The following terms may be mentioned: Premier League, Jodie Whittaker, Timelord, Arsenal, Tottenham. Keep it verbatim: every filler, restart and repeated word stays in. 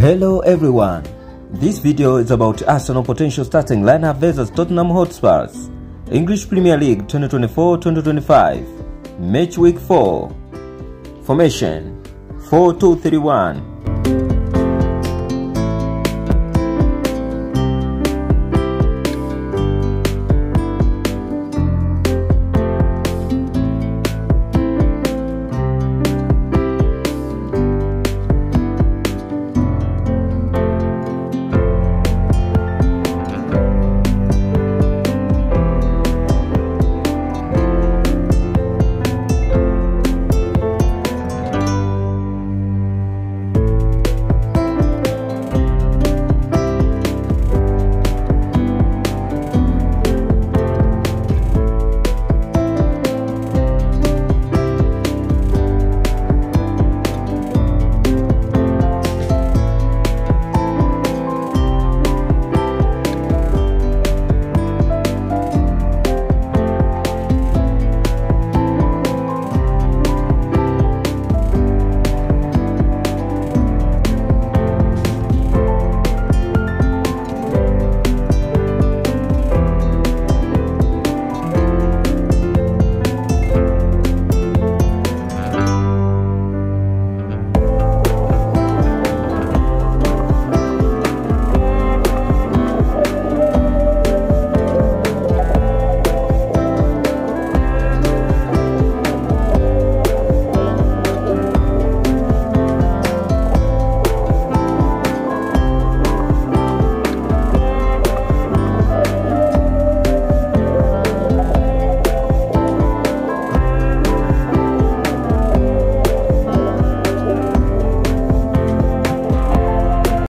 Hello everyone, this video is about Arsenal potential starting lineup versus Tottenham Hotspurs. English Premier League twenty twenty-four twenty twenty-five, Match Week four. Formation four two three one,